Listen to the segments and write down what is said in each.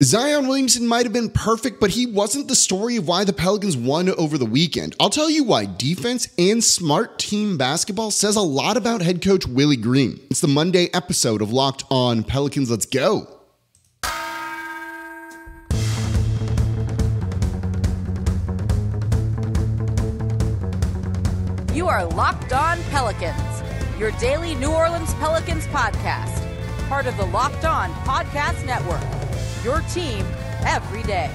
Zion Williamson might have been perfect, but he wasn't the story of why the Pelicans won over the weekend. I'll tell you why. Defense and smart team basketball says a lot about head coach Willie Green. It's the Monday episode of Locked On Pelicans. Let's go. You are Locked On Pelicans, your daily New Orleans Pelicans podcast, part of the Locked On Podcast Network. Your team every day.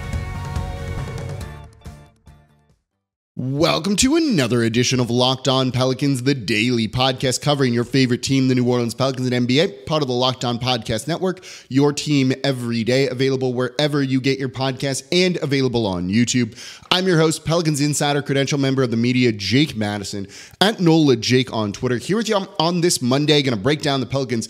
Welcome to another edition of Locked On Pelicans, the daily podcast covering your favorite team, the New Orleans Pelicans and NBA, part of the Locked On Podcast Network, your team every day, available wherever you get your podcasts and available on YouTube. I'm your host, Pelicans Insider, credential member of the media, Jake Madison, at Nola Jake on Twitter. Here with you on this Monday, going to break down the Pelicans'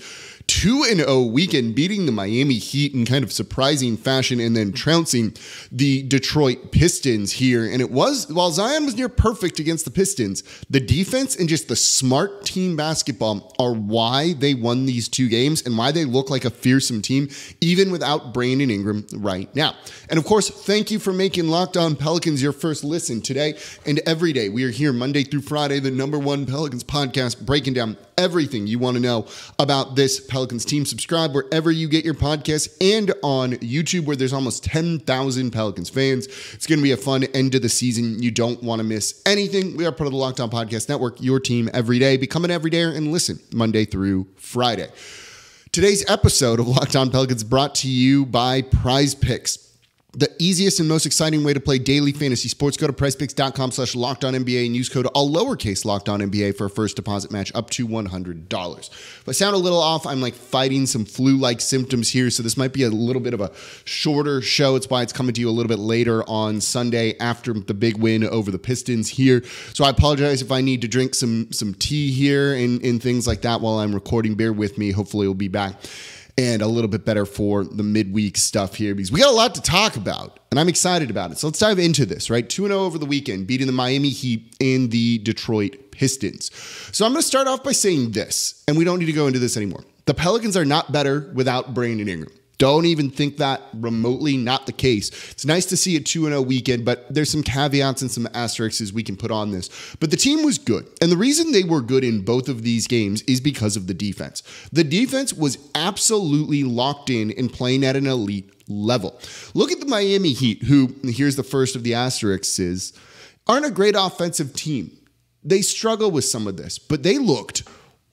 2-0 weekend, beating the Miami Heat in kind of surprising fashion and then trouncing the Detroit Pistons here. And it was, while Zion was near perfect against the Pistons, the defense and just the smart team basketball are why they won these two games and why they look like a fearsome team, even without Brandon Ingram right now. And of course, thank you for making Locked On Pelicans your first listen today and every day. We are here Monday through Friday, the #1 Pelicans podcast, breaking down everything you want to know about this Pelicans team. Subscribe wherever you get your podcasts and on YouTube, where there's almost 10,000 Pelicans fans. It's going to be a fun end of the season. You don't want to miss anything. We are part of the Locked On Podcast Network, your team every day. Become an everydayer and listen Monday through Friday. Today's episode of Locked On Pelicans brought to you by PrizePicks. The easiest and most exciting way to play daily fantasy sports. Go to PrizePicks.com/LockedOnNBA and use code all lowercase LockedOnNBA for a first deposit match up to $100. If I sound a little off, I'm like fighting some flu-like symptoms here, so this might be a little bit of a shorter show. It's why it's coming to you a little bit later on Sunday after the big win over the Pistons here. So I apologize if I need to drink some tea here and things like that while I'm recording. Bear with me. Hopefully we'll be back and a little bit better for the midweek stuff here, because we got a lot to talk about, and I'm excited about it. So let's dive into this, right? 2-0 over the weekend, beating the Miami Heat and the Detroit Pistons. So I'm going to start off by saying this, and we don't need to go into this anymore. The Pelicans are not better without Brandon Ingram. Don't even think that remotely, not the case. It's nice to see a 2-0 weekend, but there's some caveats and some asterisks we can put on this. But the team was good, and the reason they were good in both of these games is because of the defense. The defense was absolutely locked in and playing at an elite level. Look at the Miami Heat, who, here's the first of the asterisks, is, aren't a great offensive team. They struggle with some of this, but they looked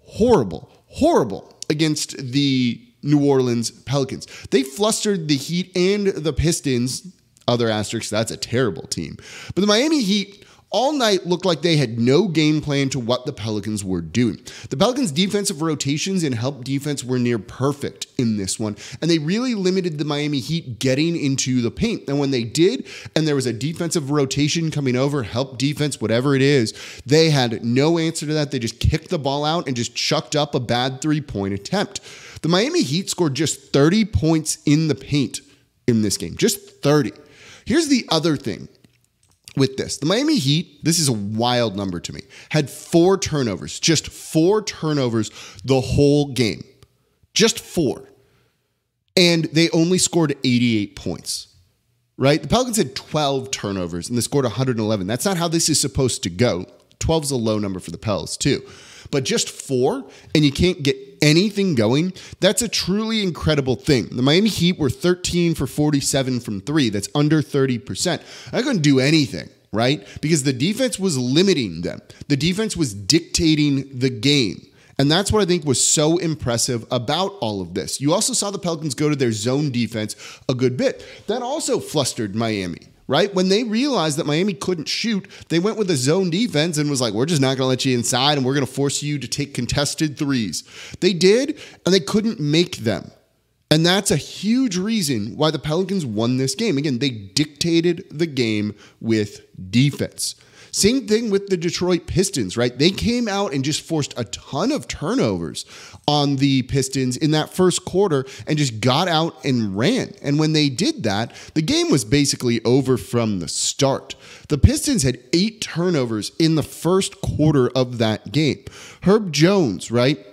horrible against the New Orleans Pelicans. They flustered the Heat and the Pistons. Other asterisks, that's a terrible team. But the Miami Heat all night looked like they had no game plan to what the Pelicans were doing. The Pelicans' defensive rotations and help defense were near perfect in this one, and they really limited the Miami Heat getting into the paint. And when they did, and there was a defensive rotation coming over, help defense, whatever it is, they had no answer to that. They just kicked the ball out and just chucked up a bad three-point attempt. The Miami Heat scored just 30 points in the paint in this game. Just 30. Here's the other thing with this. The Miami Heat, this is a wild number to me, had 4 turnovers. Just 4 turnovers the whole game. Just 4. And they only scored 88 points. Right? The Pelicans had 12 turnovers and they scored 111. That's not how this is supposed to go. 12 is a low number for the Pels too. But just 4, and you can't get anything going, that's a truly incredible thing. The Miami Heat were 13 for 47 from 3. That's under 30%. I couldn't do anything, right? Because the defense was limiting them. The defense was dictating the game. And that's what I think was so impressive about all of this. You also saw the Pelicans go to their zone defense a good bit. That also flustered Miami, right? When they realized that Miami couldn't shoot, they went with a zone defense and was like, we're just not going to let you inside and we're going to force you to take contested threes. They did, and they couldn't make them. And that's a huge reason why the Pelicans won this game. Again, they dictated the game with defense. Same thing with the Detroit Pistons, right? They came out and just forced a ton of turnovers on the Pistons in that first quarter and just got out and ran. And when they did that, the game was basically over from the start. The Pistons had 8 turnovers in the first quarter of that game. Herb Jones, right?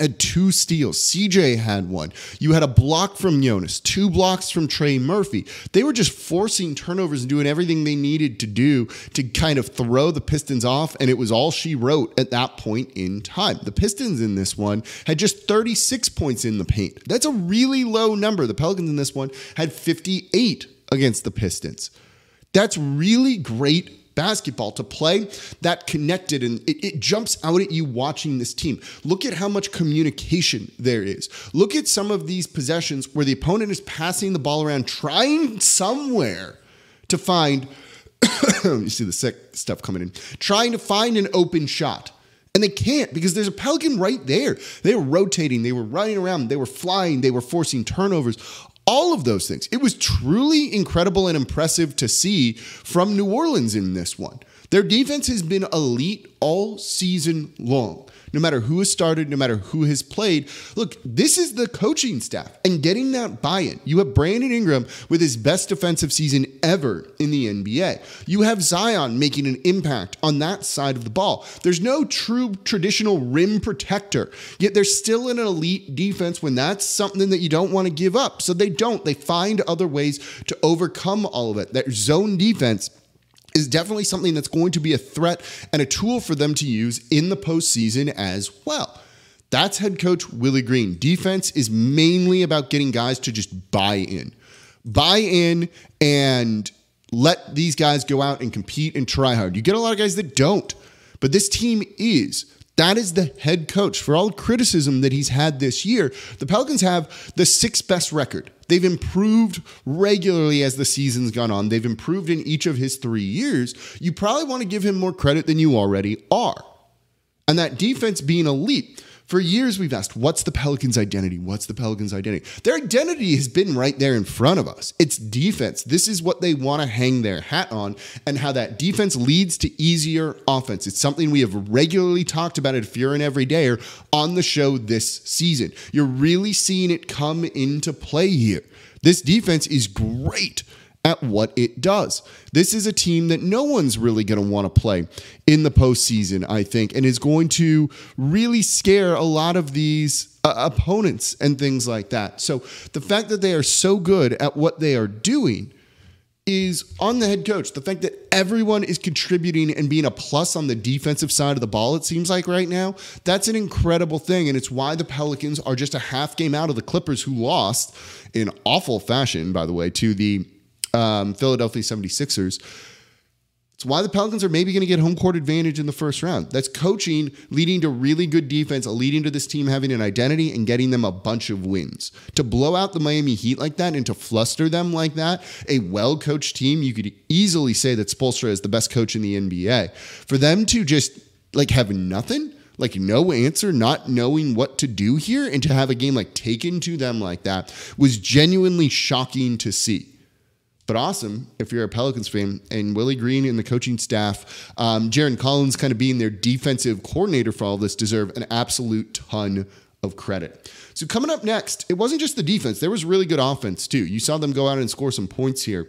had two steals. CJ had one. You had a block from Jonas, two blocks from Trey Murphy. They were just forcing turnovers and doing everything they needed to do to kind of throw the Pistons off, and it was all she wrote at that point in time. The Pistons in this one had just 36 points in the paint. That's a really low number. The Pelicans in this one had 58 against the Pistons. That's really great basketball to play that connected, and it jumps out at you watching this team. Look at how much communication there is. Look at some of these possessions where the opponent is passing the ball around, trying somewhere to find, you see the sick stuff coming in, trying to find an open shot. And they can't because there's a Pelican right there. They were rotating, they were running around, they were flying, they were forcing turnovers. All of those things. It was truly incredible and impressive to see from New Orleans in this one. Their defense has been elite all season long. No matter who has started, no matter who has played. Look, this is the coaching staff and getting that buy-in. You have Brandon Ingram with his best defensive season ever in the NBA. You have Zion making an impact on that side of the ball. There's no true traditional rim protector, yet they're still in an elite defense when that's something that you don't want to give up. So they don't. They find other ways to overcome all of it. That zone defense is definitely something that's going to be a threat and a tool for them to use in the postseason as well. That's head coach Willie Green. Defense is mainly about getting guys to just buy in and let these guys go out and compete and try hard. You get a lot of guys that don't, but this team is. That is the head coach. For all the criticism that he's had this year, the Pelicans have the sixth best record. They've improved regularly as the season's gone on. They've improved in each of his 3 years. You probably want to give him more credit than you already are. And that defense being elite. For years, we've asked, what's the Pelicans' identity? What's the Pelicans' identity? Their identity has been right there in front of us. It's defense. This is what they want to hang their hat on, and how that defense leads to easier offense. It's something we have regularly talked about at Fear and Everydayer on the show this season. You're really seeing it come into play here. This defense is great at what it does. This is a team that no one's really going to want to play in the postseason, I think, and is going to really scare a lot of these opponents and things like that. So the fact that they are so good at what they are doing is on the head coach. The fact that everyone is contributing and being a plus on the defensive side of the ball, it seems like right now, that's an incredible thing. And it's why the Pelicans are just a half game out of the Clippers, who lost in awful fashion, by the way, to the Philadelphia 76ers. It's why the Pelicans are maybe going to get home court advantage in the first round. That's coaching leading to really good defense, leading to this team having an identity and getting them a bunch of wins. To blow out the Miami Heat like that and to fluster them like that, a well-coached team, you could easily say that Spoelstra is the best coach in the NBA. For them to just like have nothing, like no answer, not knowing what to do here, and to have a game like taken to them like that was genuinely shocking to see. But awesome if you're a Pelicans fan. And Willie Green and the coaching staff, Jaron Collins kind of being their defensive coordinator for all this, deserve an absolute ton of credit. So coming up next, it wasn't just the defense. There was really good offense too. You saw them go out and score some points here.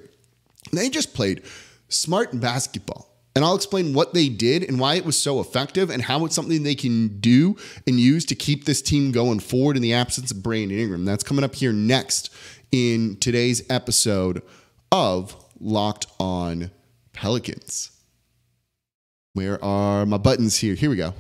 They just played smart basketball. And I'll explain what they did and why it was so effective and how it's something they can do and use to keep this team going forward in the absence of Brandon Ingram. That's coming up here next in today's episode of Locked On Pelicans. Where are my buttons here? Here we go.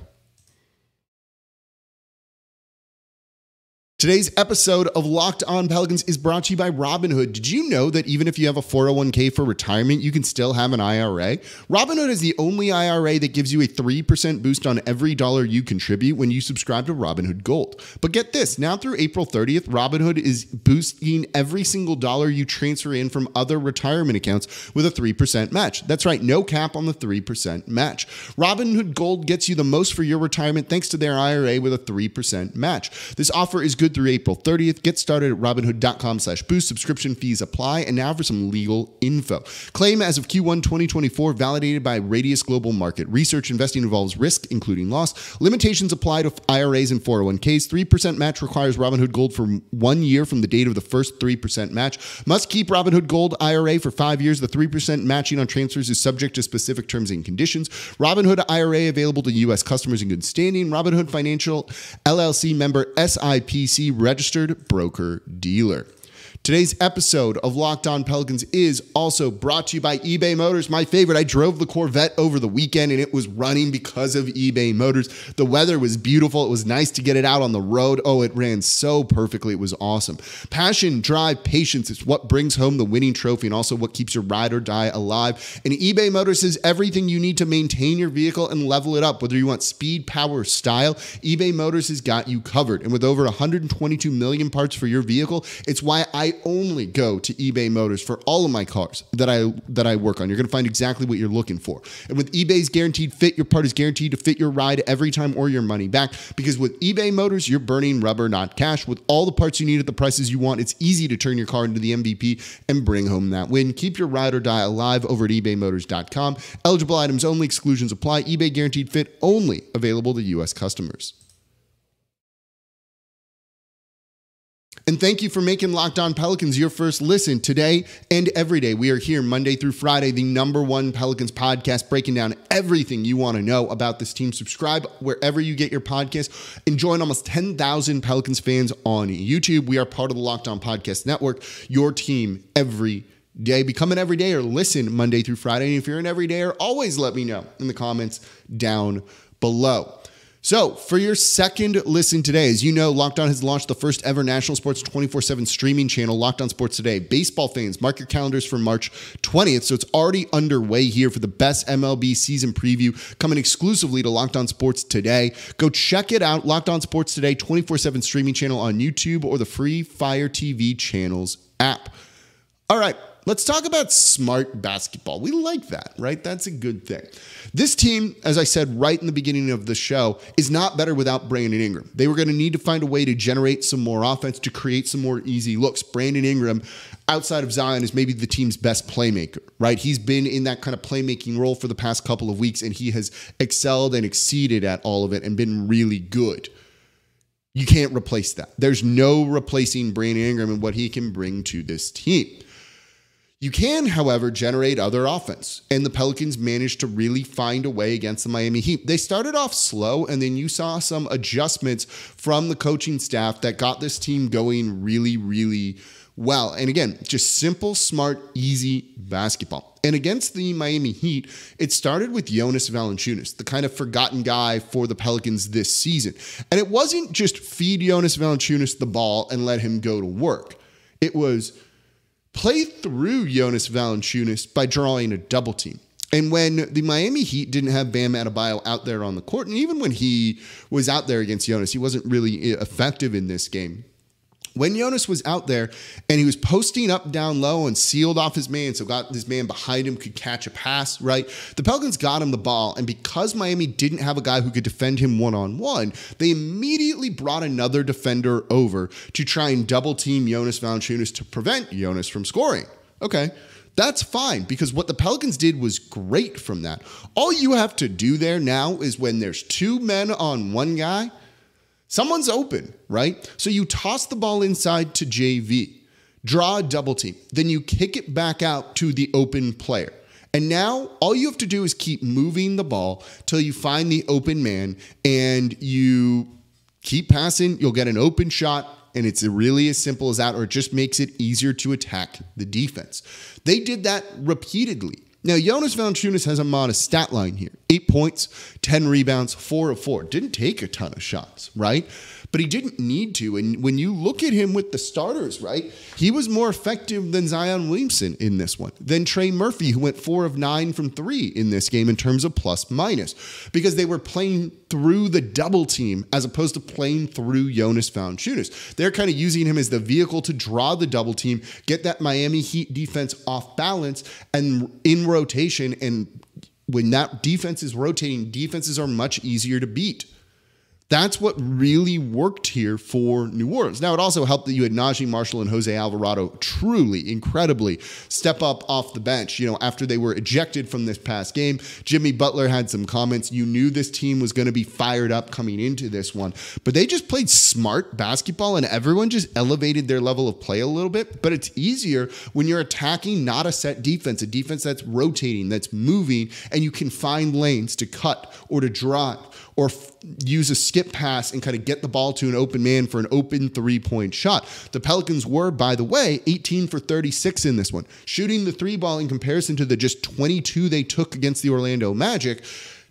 Today's episode of Locked On Pelicans is brought to you by Robinhood. Did you know that even if you have a 401k for retirement, you can still have an IRA? Robinhood is the only IRA that gives you a 3% boost on every dollar you contribute when you subscribe to Robinhood Gold. But get this, now through April 30th, Robinhood is boosting every single dollar you transfer in from other retirement accounts with a 3% match. That's right, no cap on the 3% match. Robinhood Gold gets you the most for your retirement thanks to their IRA with a 3% match. This offer is good good through April 30th. Get started at Robinhood.com/boost. Subscription fees apply. And now for some legal info. Claim as of Q1 2024, validated by Radius Global Market Research. Investing involves risk, including loss. Limitations apply to IRAs and 401ks. 3% match requires Robinhood Gold for 1 year from the date of the first 3% match. Must keep Robinhood Gold IRA for 5 years. The 3% matching on transfers is subject to specific terms and conditions. Robinhood IRA available to U.S. customers in good standing. Robinhood Financial LLC, member SIPC, registered broker dealer. Today's episode of Locked On Pelicans is also brought to you by eBay Motors, my favorite. I drove the Corvette over the weekend, and it was running because of eBay Motors. The weather was beautiful. It was nice to get it out on the road. Oh, it ran so perfectly. It was awesome. Passion, drive, patience. It's what brings home the winning trophy and also what keeps your ride or die alive. And eBay Motors is everything you need to maintain your vehicle and level it up. Whether you want speed, power, or style, eBay Motors has got you covered. And with over 122 million parts for your vehicle, it's why I only go to eBay Motors for all of my cars that I work on. You're going to find exactly what you're looking for. And with eBay's guaranteed fit, your part is guaranteed to fit your ride every time or your money back. Because with eBay Motors, you're burning rubber, not cash. With all the parts you need at the prices you want, it's easy to turn your car into the MVP and bring home that win. Keep your ride or die alive over at ebaymotors.com. Eligible items only. Exclusions apply. eBay guaranteed fit only. Available to U.S. customers. And thank you for making Locked On Pelicans your first listen today and every day. We are here Monday through Friday, the #1 Pelicans podcast, breaking down everything you want to know about this team. Subscribe wherever you get your podcast and join almost 10,000 Pelicans fans on YouTube. We are part of the Locked On Podcast Network, your team every day. Become an everydayer. Listen Monday through Friday. And if you're an everydayer, always let me know in the comments down below. So for your second listen today, as you know, Locked On has launched the first ever national sports 24/7 streaming channel, Locked On Sports Today. Baseball fans, mark your calendars for March 20th. So it's already underway here for the best MLB season preview coming exclusively to Locked On Sports Today. Go check it out, Locked On Sports Today 24/7 streaming channel on YouTube or the free Fire TV channels app. All right. Let's talk about smart basketball. We like that, right? That's a good thing. This team, as I said right in the beginning of the show, is not better without Brandon Ingram. They were going to need to find a way to generate some more offense, to create some more easy looks. Brandon Ingram, outside of Zion, is maybe the team's best playmaker, right? He's been in that kind of playmaking role for the past couple of weeks, and he has excelled and exceeded at all of it and been really good. You can't replace that. There's no replacing Brandon Ingram and what he can bring to this team. You can, however, generate other offense, and the Pelicans managed to really find a way against the Miami Heat. They started off slow, and then you saw some adjustments from the coaching staff that got this team going really, really well. And again, just simple, smart, easy basketball. And against the Miami Heat, it started with Jonas Valanciunas, the kind of forgotten guy for the Pelicans this season. And it wasn't just feed Jonas Valanciunas the ball and let him go to work. It was play through Jonas Valanciunas by drawing a double team. And when the Miami Heat didn't have Bam Adebayo out there on the court, and even when he was out there against Jonas, he wasn't really effective in this game. When Jonas was out there and he was posting up down low and sealed off his man, so got his man behind him, could catch a pass, right? The Pelicans got him the ball, and because Miami didn't have a guy who could defend him one-on-one, they immediately brought another defender over to try and double-team Jonas Valanciunas to prevent Jonas from scoring. Okay, that's fine, because what the Pelicans did was great from that. All you have to do there now is when there's two men on one guy, someone's open, right? So you toss the ball inside to JV, draw a double team, then you kick it back out to the open player. And now all you have to do is keep moving the ball till you find the open man, and you keep passing, you'll get an open shot, and it's really as simple as that, or it just makes it easier to attack the defense. They did that repeatedly. Now, Jonas Valanciunas has a modest stat line here. 8 points, 10 rebounds, 4 of 4. Didn't take a ton of shots, right? But he didn't need to. And when you look at him with the starters, right, he was more effective than Zion Williamson in this one, than Trey Murphy, who went 4 of 9 from 3 in this game in terms of plus minus, because they were playing through the double team as opposed to playing through Jonas Valanciunas. They're kind of using him as the vehicle to draw the double team, get that Miami Heat defense off balance and in rotation. And when that defense is rotating, defenses are much easier to beat. That's what really worked here for New Orleans. Now, it also helped that you had Naji Marshall and Jose Alvarado truly, incredibly step up off the bench. You know, after they were ejected from this past game, Jimmy Butler had some comments. You knew this team was going to be fired up coming into this one, but they just played smart basketball and everyone just elevated their level of play a little bit. But it's easier when you're attacking not a set defense, a defense that's rotating, that's moving, and you can find lanes to cut or to drive or use a skip pass and kind of get the ball to an open man for an open three-point shot. The Pelicans were, by the way, 18 for 36 in this one, shooting the three ball in comparison to the just 22 they took against the Orlando Magic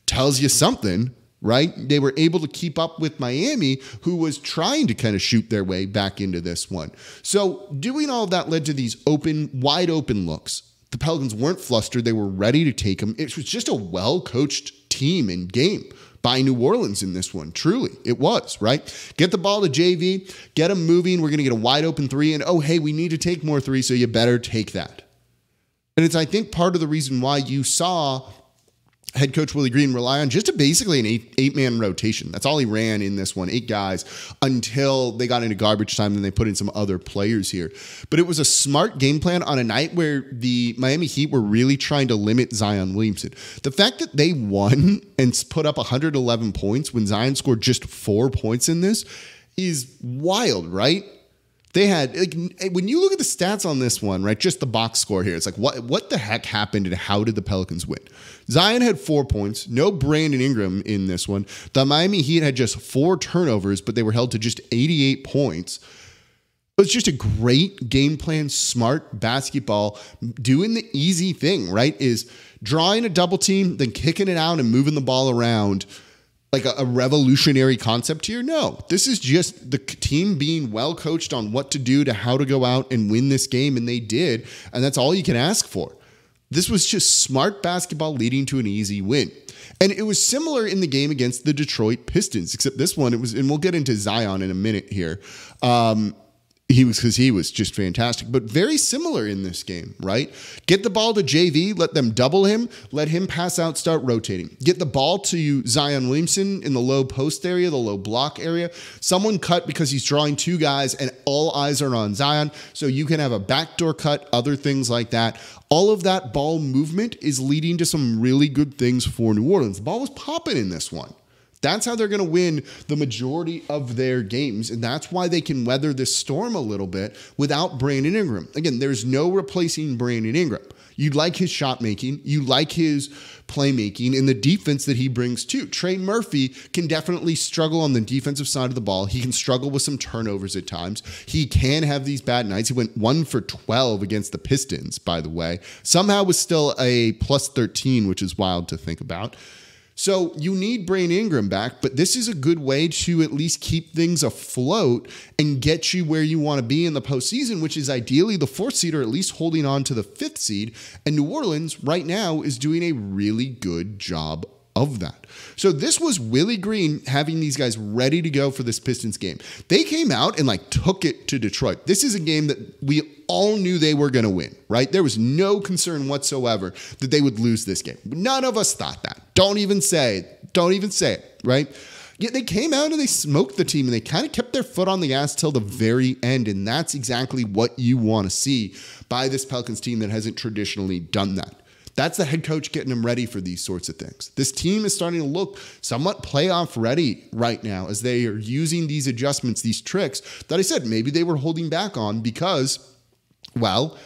tells you something, right? They were able to keep up with Miami, who was trying to kind of shoot their way back into this one. So doing all of that led to these open, wide open looks. The Pelicans weren't flustered. They were ready to take them. It was just a well-coached team and game by New Orleans in this one. Truly, it was, right? Get the ball to JV, get him moving. We're going to get a wide open three, and oh, hey, we need to take more threes, so you better take that. And it's, I think, part of the reason why you saw head coach Willie Green rely on just basically an eight-man rotation. That's all he ran in this one, eight guys, until they got into garbage time and they put in some other players here. But it was a smart game plan on a night where the Miami Heat were really trying to limit Zion Williamson. The fact that they won and put up 111 points when Zion scored just 4 points in this is wild, right? They had, like, when you look at the stats on this one, right, just the box score here, it's like, what the heck happened and how did the Pelicans win? Zion had 4 points, no Brandon Ingram in this one. The Miami Heat had just 4 turnovers, but they were held to just 88 points. It was just a great game plan, smart basketball, doing the easy thing, right, is drawing a double team, then kicking it out and moving the ball around. Like a revolutionary concept here? No, this is just the team being well coached on what to do to how to go out and win this game, and they did, and that's all you can ask for. This was just smart basketball leading to an easy win. And it was similar in the game against the Detroit Pistons, except this one, it was, and we'll get into Zion in a minute here, because he was just fantastic, but very similar in this game, right? Get the ball to JV, let them double him, let him pass out, start rotating. Get the ball to Zion Williamson in the low post area, the low block area. Someone cut because he's drawing two guys and all eyes are on Zion, so you can have a backdoor cut, other things like that. All of that ball movement is leading to some really good things for New Orleans. The ball was popping in this one. That's how they're going to win the majority of their games, and that's why they can weather this storm a little bit without Brandon Ingram. Again, there's no replacing Brandon Ingram. You like his shot making, you like his playmaking, and the defense that he brings too. Trey Murphy can definitely struggle on the defensive side of the ball. He can struggle with some turnovers at times. He can have these bad nights. He went 1 for 12 against the Pistons, by the way. Somehow was still a +13, which is wild to think about. So you need Brandon Ingram back, but this is a good way to at least keep things afloat and get you where you want to be in the postseason, which is ideally the 4th seed or at least holding on to the 5th seed. And New Orleans right now is doing a really good job of that. So this was Willie Green having these guys ready to go for this Pistons game. They came out and like took it to Detroit. This is a game that we all knew they were going to win, right? There was no concern whatsoever that they would lose this game. None of us thought that. Don't even say it, right? Yet they came out and they smoked the team and they kind of kept their foot on the gas till the very end. And that's exactly what you want to see by this Pelicans team that hasn't traditionally done that. That's the head coach getting them ready for these sorts of things. This team is starting to look somewhat playoff ready right now as they are using these adjustments, these tricks that I said maybe they were holding back on because, well,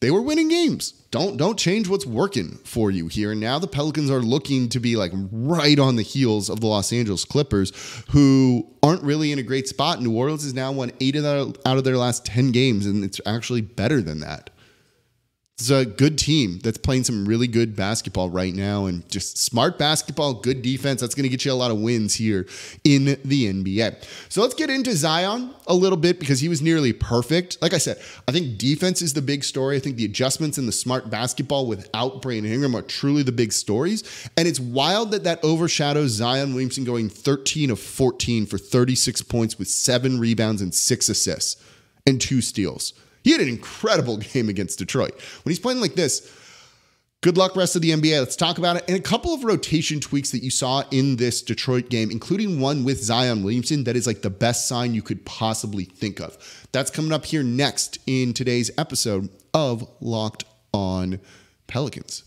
they were winning games. Don't change what's working for you here. And now the Pelicans are looking to be like right on the heels of the Los Angeles Clippers, who aren't really in a great spot. New Orleans has now won 8 out of their last 10 games, and it's actually better than that. It's a good team that's playing some really good basketball right now, and just smart basketball, good defense. That's going to get you a lot of wins here in the NBA. So let's get into Zion a little bit because he was nearly perfect. Like I said, I think defense is the big story. I think the adjustments and the smart basketball without Brandon Ingram are truly the big stories. And it's wild that that overshadows Zion Williamson going 13 of 14 for 36 points with 7 rebounds and 6 assists and 2 steals. He had an incredible game against Detroit. When he's playing like this, Good luck rest of the NBA. Let's talk about it. And a couple of rotation tweaks that you saw in this Detroit game, including one with Zion Williamson that is like the best sign you could possibly think of. That's coming up here next in today's episode of Locked On Pelicans.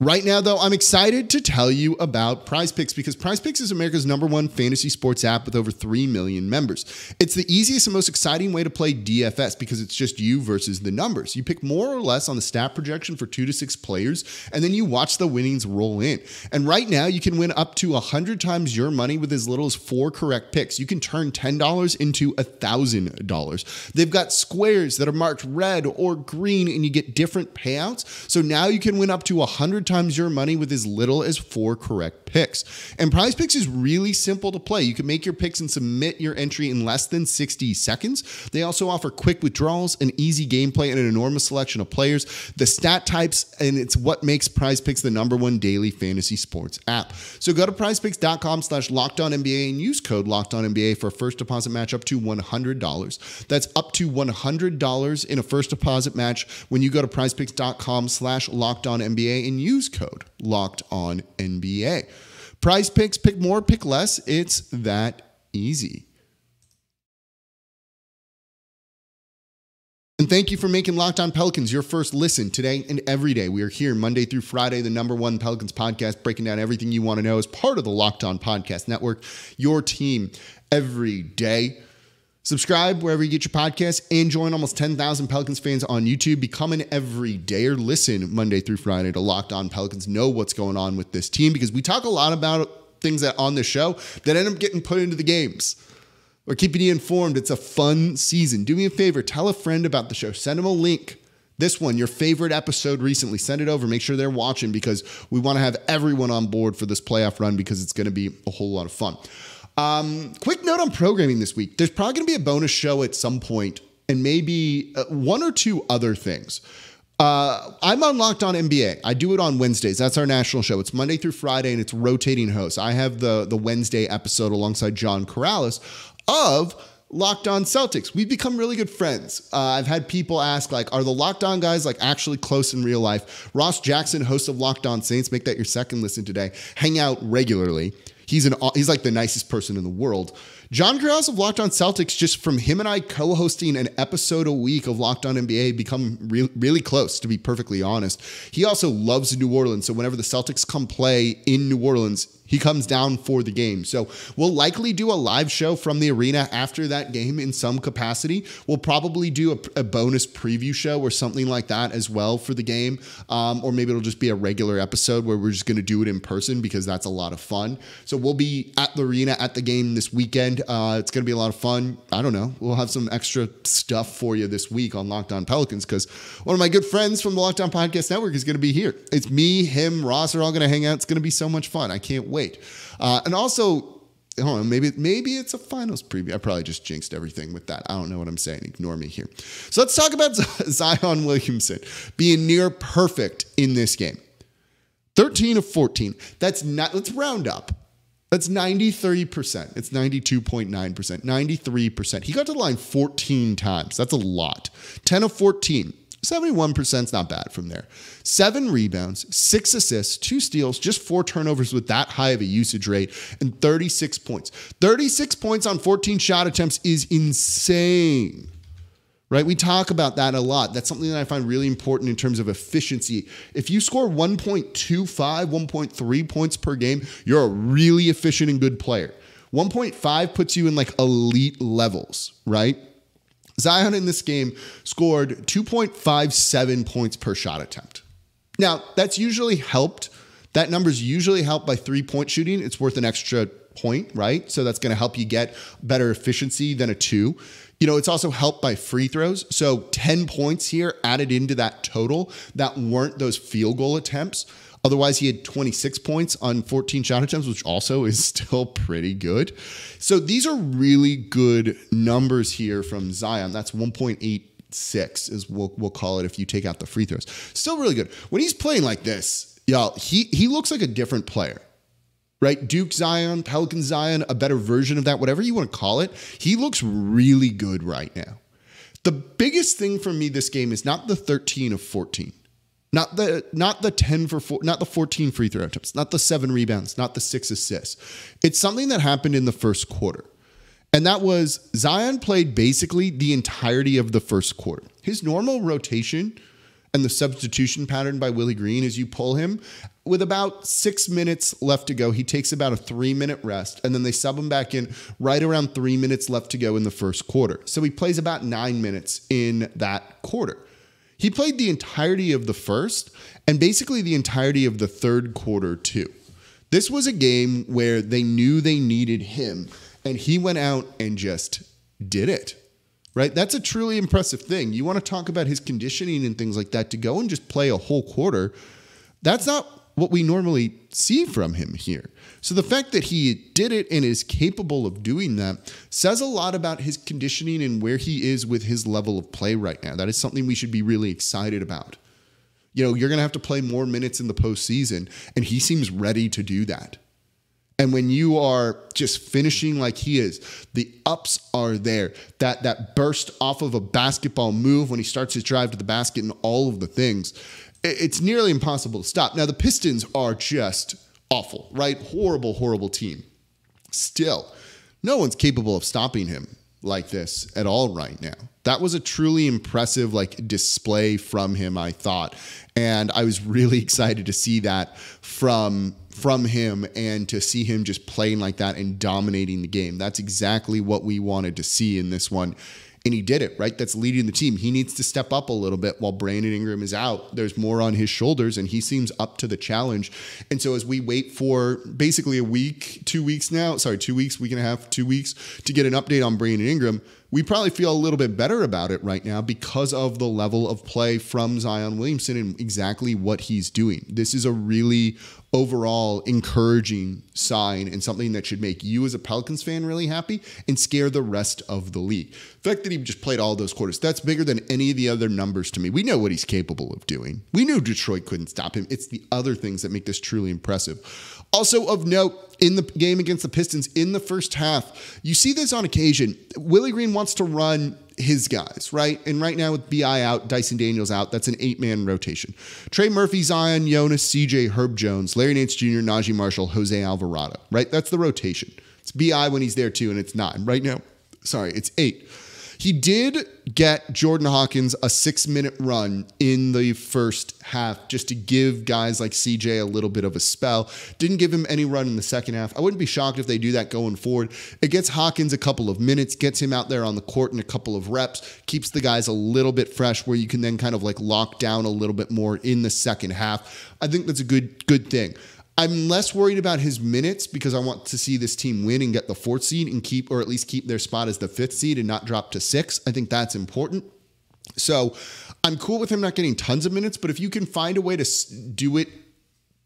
Right now, though, I'm excited to tell you about PrizePicks because PrizePicks is America's #1 fantasy sports app with over 3 million members. It's the easiest and most exciting way to play DFS because it's just you versus the numbers. You pick more or less on the stat projection for 2 to 6 players, and then you watch the winnings roll in. And right now, you can win up to 100 times your money with as little as 4 correct picks. You can turn $10 into $1,000. They've got squares that are marked red or green, and you get different payouts. So now you can win up to 100 times your money with as little as 4 correct picks. And PrizePicks is really simple to play. You can make your picks and submit your entry in less than 60 seconds. They also offer quick withdrawals, an easy gameplay, and an enormous selection of players, the stat types, and it's what makes PrizePicks the #1 daily fantasy sports app. So go to prizepicks.com/LockedOnNBA and use code LockedOnNBA for a first deposit match up to $100. That's up to $100 in a first deposit match when you go to prizepicks.com/LockedOnNBA and use code LockedOnNBA. PrizePicks, pick more, pick less. It's that easy. And thank you for making Locked On Pelicans your first listen today and every day. We are here Monday through Friday, the #1 Pelicans podcast, breaking down everything you want to know as part of the Locked On Podcast Network, your team every day. Subscribe wherever you get your podcasts and join almost 10,000 Pelicans fans on YouTube. Become an everydayer. Listen Monday through Friday to Locked On Pelicans. Know what's going on with this team because we talk a lot about things that on the show that end up getting put into the games. We're keeping you informed. It's a fun season. Do me a favor. Tell a friend about the show. Send them a link. This one, your favorite episode recently. Send it over. Make sure they're watching because we want to have everyone on board for this playoff run because it's going to be a whole lot of fun. Quick note on programming this week. There's probably gonna be a bonus show at some point and maybe 1 or 2 other things. I'm on Locked On NBA. I do it on Wednesdays. That's our national show. It's Monday through Friday and it's rotating hosts. I have the Wednesday episode alongside John Corrales of Locked On Celtics. We've become really good friends. I've had people ask, like, are the Locked On guys like actually close in real life? Ross Jackson, host of Locked On Saints, make that your second listen today. Hang out regularly. He's like the nicest person in the world. John Gras of Locked On Celtics, just from him and I co-hosting an episode a week of Locked On NBA, become really close, to be perfectly honest. He also loves New Orleans, so whenever the Celtics come play in New Orleans, he comes down for the game. So we'll likely do a live show from the arena after that game in some capacity. We'll probably do a bonus preview show or something like that as well for the game, or maybe it'll just be a regular episode where we're just going to do it in person because that's a lot of fun. So we'll be at the arena at the game this weekend. It's going to be a lot of fun. I don't know. We'll have some extra stuff for you this week on Locked On Pelicans because one of my good friends from the Locked On Podcast Network is going to be here. It's me, him, Ross are all going to hang out. It's going to be so much fun. I can't wait. And also, I don't know, maybe it's a finals preview. I probably just jinxed everything with that. I don't know what I'm saying. Ignore me here. So let's talk about Zion Williamson being near perfect in this game. 13 of 14. That's not, let's round up. That's 93%. It's 92.9%, 93%. He got to the line 14 times. That's a lot. 10 of 14, 71% is not bad from there. 7 rebounds, 6 assists, 2 steals, just 4 turnovers with that high of a usage rate, and 36 points. 36 points on 14 shot attempts is insane. Right? We talk about that a lot. That's something that I find really important in terms of efficiency. If you score 1.25, 1.3 points per game, you're a really efficient and good player. 1.5 puts you in like elite levels, right? Zion in this game scored 2.57 points per shot attempt. Now, that's usually helped. That number's usually helped by 3-point shooting. It's worth an extra point, right? So that's going to help you get better efficiency than a 2. You know, it's also helped by free throws. So 10 points here added into that total that weren't those field goal attempts. Otherwise, he had 26 points on 14 shot attempts, which also is still pretty good. So these are really good numbers here from Zion. That's 1.86 is we'll call it if you take out the free throws. Still really good. When he's playing like this, y'all, he looks like a different player. Right? Duke Zion, Pelican Zion, a better version of that, whatever you want to call it. He looks really good right now. The biggest thing for me this game is not the 13 of 14, not the 10 for 4, not the 14 free throw attempts, not the 7 rebounds, not the 6 assists. It's something that happened in the first quarter. And that was Zion played basically the entirety of the first quarter. His normal rotation and the substitution pattern by Willie Green is you pull him with about 6 minutes left to go. He takes about a 3-minute rest, and then they sub him back in right around 3 minutes left to go in the first quarter. So he plays about 9 minutes in that quarter. He played the entirety of the first and basically the entirety of the third quarter too. This was a game where they knew they needed him, and he went out and just did it. Right? That's a truly impressive thing. You want to talk about his conditioning and things like that, to go and just play a whole quarter. That's not what we normally see from him here. So the fact that he did it and is capable of doing that says a lot about his conditioning and where he is with his level of play right now. That is something we should be really excited about. You know, you're going to have to play more minutes in the postseason, and he seems ready to do that. And when you are just finishing like he is, the ups are there. That burst off of a basketball move when he starts his drive to the basket and all of the things, it's nearly impossible to stop. Now, the Pistons are just awful, right? Horrible, horrible team. Still, no one's capable of stopping him like this at all right now. That was a truly impressive display from him, I thought. And I was really excited to see that from him, and to see him just playing like that and dominating the game. That's exactly what we wanted to see in this one. And he did it, right? That's leading the team. He needs to step up a little bit while Brandon Ingram is out. There's more on his shoulders, and he seems up to the challenge. And so as we wait for basically a week, 2 weeks now, sorry, 2 weeks, week and a half, 2 weeks to get an update on Brandon Ingram, we probably feel a little bit better about it right now because of the level of play from Zion Williamson and exactly what he's doing. This is a really overall encouraging sign, and something that should make you as a Pelicans fan really happy and scare the rest of the league. The fact that he just played all those quarters, that's bigger than any of the other numbers to me. We know what he's capable of doing. We knew Detroit couldn't stop him. It's the other things that make this truly impressive. Also of note, in the game against the Pistons in the first half, you see this on occasion. Willie Green wants to run his guys, right? And right now with BI out, Dyson Daniels out, that's an 8-man rotation. Trey Murphy, Zion, Jonas, CJ, Herb Jones, Larry Nance Jr., Naji Marshall, Jose Alvarado, right? That's the rotation. It's BI when he's there too, and it's 9. Right now, sorry, it's 8. He did get Jordan Hawkins a 6-minute run in the first half just to give guys like CJ a little bit of a spell. Didn't give him any run in the second half. I wouldn't be shocked if they do that going forward. It gets Hawkins a couple of minutes, gets him out there on the court in a couple of reps, keeps the guys a little bit fresh where you can then kind of lock down a little bit more in the second half. I think that's a good thing. I'm less worried about his minutes because I want to see this team win and get the 4th seed and keep, or at least keep their spot as the 5th seed and not drop to 6. I think that's important. So I'm cool with him not getting tons of minutes, but if you can find a way to do it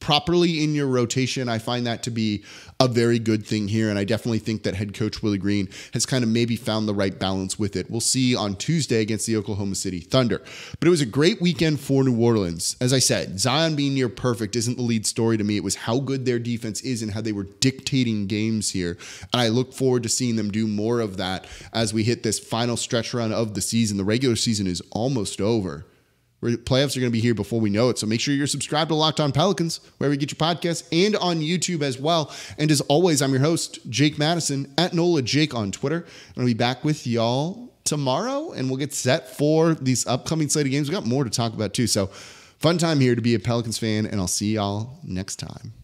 properly in your rotation, I find that to be a very good thing here. And I definitely think that head coach Willie Green has kind of maybe found the right balance with it. We'll see on Tuesday against the Oklahoma City Thunder. But it was a great weekend for New Orleans. As I said, Zion being near perfect isn't the lead story to me. It was how good their defense is and how they were dictating games here. And I look forward to seeing them do more of that as we hit this final stretch run of the season. The regular season is almost over. Playoffs are going to be here before we know it. So make sure you're subscribed to Locked On Pelicans, wherever you get your podcasts, and on YouTube as well. And as always, I'm your host, Jake Madison, at Nola Jake on Twitter. And I'll be back with y'all tomorrow, and we'll get set for these upcoming slate of games. We've got more to talk about too. So fun time here to be a Pelicans fan, and I'll see y'all next time.